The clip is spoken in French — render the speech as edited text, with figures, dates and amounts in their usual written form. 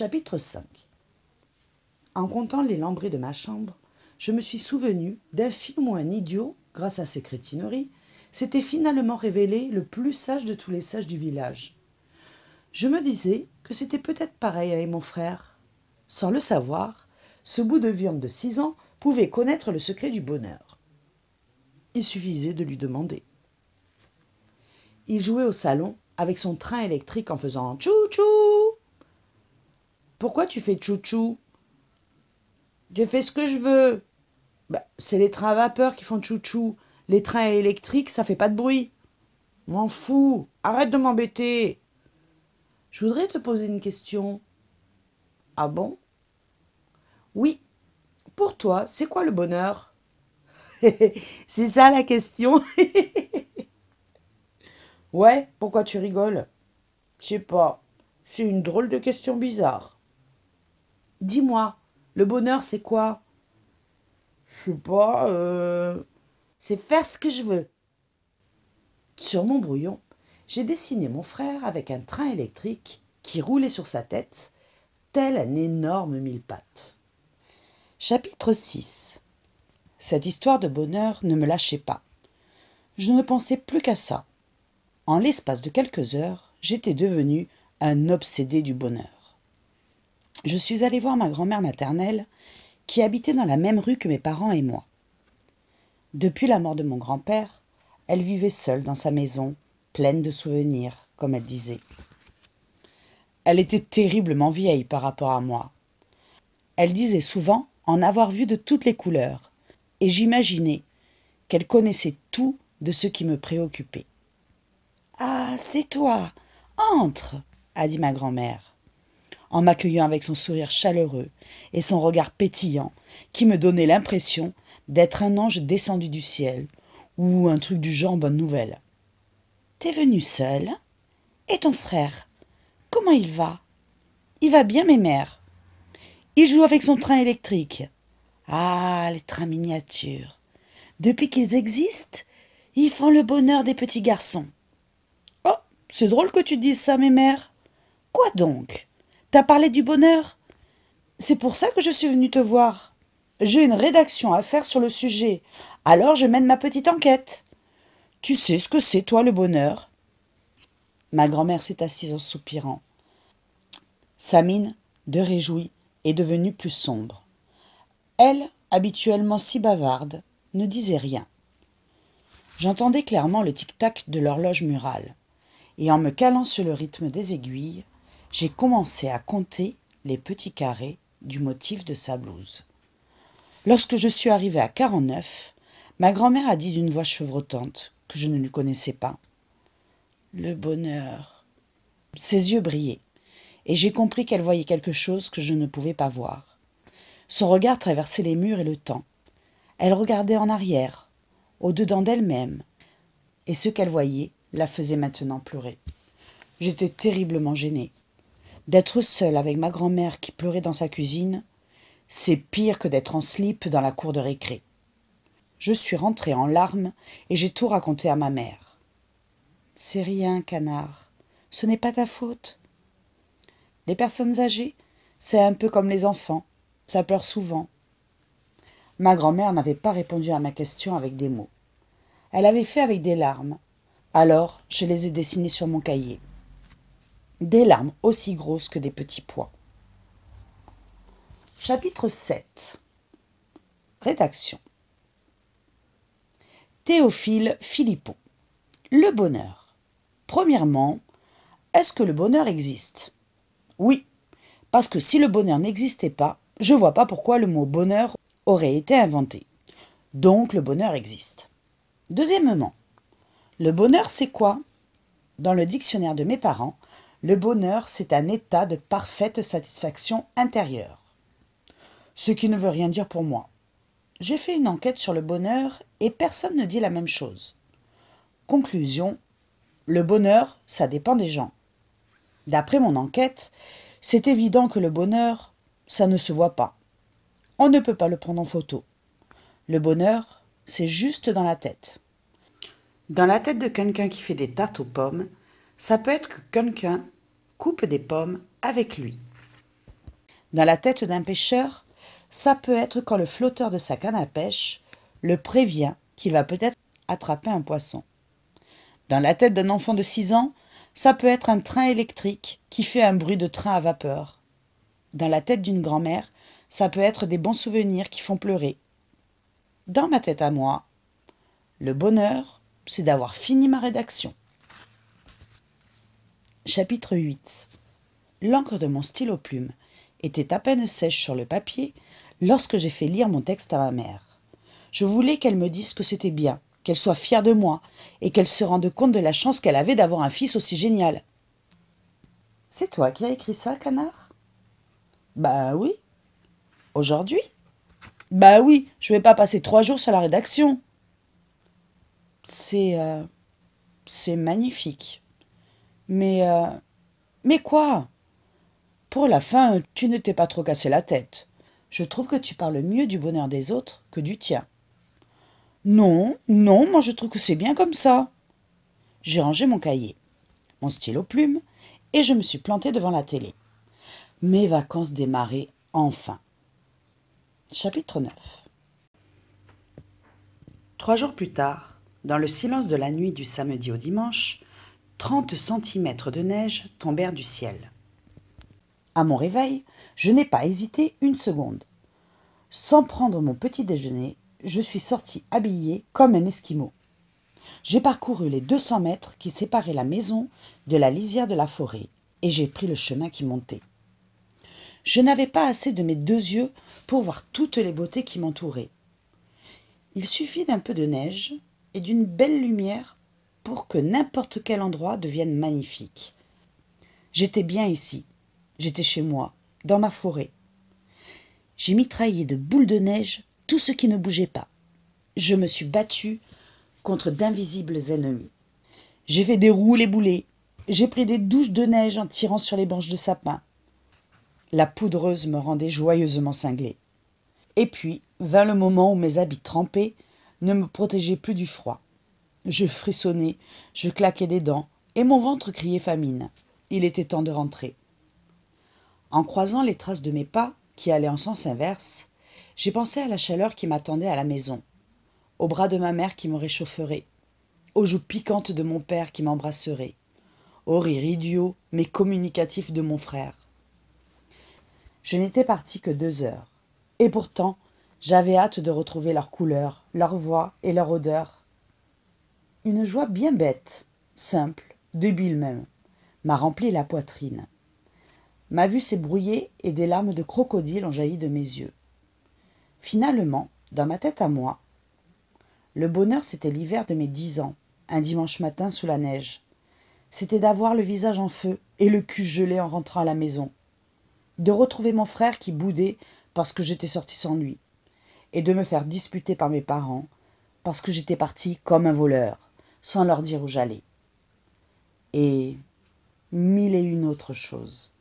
Chapitre 5. En comptant les lambris de ma chambre, je me suis souvenu d'un film où un idiot, grâce à ses crétineries, s'était finalement révélé le plus sage de tous les sages du village. Je me disais que c'était peut-être pareil avec mon frère. Sans le savoir, ce bout de viande de 6 ans pouvait connaître le secret du bonheur. Il suffisait de lui demander. Il jouait au salon avec son train électrique en faisant « tchou-tchou ». « Pourquoi tu fais tchou-tchou ?»« Je fais ce que je veux. » »« C'est les trains à vapeur qui font tchou-tchou. Les trains électriques, ça fait pas de bruit. »« M'en fous. Arrête de m'embêter. » »« Je voudrais te poser une question. » »« Ah bon ? » ?»« Oui. Pour toi, c'est quoi le bonheur ?»« C'est ça la question. »« Ouais, pourquoi tu rigoles ?»« Je sais pas. C'est une drôle de question bizarre. » « Dis-moi, le bonheur, c'est quoi ?»« Je sais pas, c'est faire ce que je veux. » Sur mon brouillon, j'ai dessiné mon frère avec un train électrique qui roulait sur sa tête, tel un énorme mille-pattes. Chapitre 6. Cette histoire de bonheur ne me lâchait pas. Je ne pensais plus qu'à ça. En l'espace de quelques heures, j'étais devenu un obsédé du bonheur. Je suis allée voir ma grand-mère maternelle qui habitait dans la même rue que mes parents et moi. Depuis la mort de mon grand-père, elle vivait seule dans sa maison, pleine de souvenirs, comme elle disait. Elle était terriblement vieille par rapport à moi. Elle disait souvent en avoir vu de toutes les couleurs, et j'imaginais qu'elle connaissait tout de ce qui me préoccupait. « Ah, c'est toi! Entre !» a dit ma grand-mère, en m'accueillant avec son sourire chaleureux et son regard pétillant qui me donnait l'impression d'être un ange descendu du ciel ou un truc du genre bonne nouvelle. « T'es venu seul? Et ton frère? Comment il va? Il va bien, mes mères. Il joue avec son train électrique. Ah, les trains miniatures. Depuis qu'ils existent, ils font le bonheur des petits garçons. »« Oh, c'est drôle que tu dises ça, mes mères. Quoi donc ? T'as parlé du bonheur? C'est pour ça que je suis venue te voir. J'ai une rédaction à faire sur le sujet, alors je mène ma petite enquête. Tu sais ce que c'est, toi, le bonheur? » Ma grand-mère s'est assise en soupirant. Sa mine, de réjouie, est devenue plus sombre. Elle, habituellement si bavarde, ne disait rien. J'entendais clairement le tic-tac de l'horloge murale, et en me calant sur le rythme des aiguilles, j'ai commencé à compter les petits carrés du motif de sa blouse. Lorsque je suis arrivée à 49, ma grand-mère a dit d'une voix chevrotante que je ne lui connaissais pas. « Le bonheur !» Ses yeux brillaient, et j'ai compris qu'elle voyait quelque chose que je ne pouvais pas voir. Son regard traversait les murs et le temps. Elle regardait en arrière, au-dedans d'elle-même, et ce qu'elle voyait la faisait maintenant pleurer. J'étais terriblement gênée. D'être seule avec ma grand-mère qui pleurait dans sa cuisine, c'est pire que d'être en slip dans la cour de récré. Je suis rentrée en larmes et j'ai tout raconté à ma mère. « C'est rien, canard. Ce n'est pas ta faute. » Les personnes âgées, c'est un peu comme les enfants. Ça pleure souvent. Ma grand-mère n'avait pas répondu à ma question avec des mots. Elle avait fait avec des larmes. Alors, je les ai dessinées sur mon cahier. Des larmes aussi grosses que des petits pois. Chapitre 7. Rédaction. Théophile Philippot. Le bonheur. Premièrement, est-ce que le bonheur existe? Oui, parce que si le bonheur n'existait pas, je ne vois pas pourquoi le mot bonheur aurait été inventé. Donc le bonheur existe. Deuxièmement, le bonheur c'est quoi? Dans le dictionnaire de mes parents, le bonheur, c'est un état de parfaite satisfaction intérieure. Ce qui ne veut rien dire pour moi. J'ai fait une enquête sur le bonheur et personne ne dit la même chose. Conclusion, le bonheur, ça dépend des gens. D'après mon enquête, c'est évident que le bonheur, ça ne se voit pas. On ne peut pas le prendre en photo. Le bonheur, c'est juste dans la tête. Dans la tête de quelqu'un qui fait des tartes aux pommes, ça peut être que quelqu'un coupe des pommes avec lui. Dans la tête d'un pêcheur, ça peut être quand le flotteur de sa canne à pêche le prévient qu'il va peut-être attraper un poisson. Dans la tête d'un enfant de 6 ans, ça peut être un train électrique qui fait un bruit de train à vapeur. Dans la tête d'une grand-mère, ça peut être des bons souvenirs qui font pleurer. Dans ma tête à moi, le bonheur, c'est d'avoir fini ma rédaction. Chapitre 8. L'encre de mon stylo plume était à peine sèche sur le papier lorsque j'ai fait lire mon texte à ma mère. Je voulais qu'elle me dise que c'était bien, qu'elle soit fière de moi et qu'elle se rende compte de la chance qu'elle avait d'avoir un fils aussi génial. « C'est toi qui as écrit ça, canard ?»« Bah oui. »« Aujourd'hui ?»« Bah oui, je vais pas passer 3 jours sur la rédaction. » »« C'est magnifique. » »« Mais quoi ? » ?»« Pour la fin, tu ne t'es pas trop cassé la tête. Je trouve que tu parles mieux du bonheur des autres que du tien. » « Non, non, moi je trouve que c'est bien comme ça. » J'ai rangé mon cahier, mon stylo plume, et je me suis plantée devant la télé. Mes vacances démarraient enfin. Chapitre 9. 3 jours plus tard, dans le silence de la nuit du samedi au dimanche, 30 centimètres de neige tombèrent du ciel. À mon réveil, je n'ai pas hésité une seconde. Sans prendre mon petit déjeuner, je suis sortie habillée comme un esquimau. J'ai parcouru les 200 mètres qui séparaient la maison de la lisière de la forêt et j'ai pris le chemin qui montait. Je n'avais pas assez de mes 2 yeux pour voir toutes les beautés qui m'entouraient. Il suffit d'un peu de neige et d'une belle lumière pour que n'importe quel endroit devienne magnifique. J'étais bien ici, j'étais chez moi, dans ma forêt. J'ai mitraillé de boules de neige tout ce qui ne bougeait pas. Je me suis battue contre d'invisibles ennemis. J'ai fait des roues les boulets. J'ai pris des douches de neige en tirant sur les branches de sapin. La poudreuse me rendait joyeusement cinglée. Et puis vint le moment où mes habits trempés ne me protégeaient plus du froid. Je frissonnais, je claquais des dents et mon ventre criait famine. Il était temps de rentrer. En croisant les traces de mes pas qui allaient en sens inverse, j'ai pensé à la chaleur qui m'attendait à la maison, au bras de ma mère qui me réchaufferait, aux joues piquantes de mon père qui m'embrasserait, au rire idiot mais communicatif de mon frère. Je n'étais partie que 2 heures, et pourtant j'avais hâte de retrouver leurs couleurs, leur voix et leur odeur. Une joie bien bête, simple, débile même, m'a rempli la poitrine. Ma vue s'est brouillée et des larmes de crocodile ont jailli de mes yeux. Finalement, dans ma tête à moi, le bonheur c'était l'hiver de mes 10 ans, un dimanche matin sous la neige. C'était d'avoir le visage en feu et le cul gelé en rentrant à la maison, de retrouver mon frère qui boudait parce que j'étais sortie sans lui, et de me faire disputer par mes parents parce que j'étais partie comme un voleur, sans leur dire où j'allais. Et 1001 autres choses.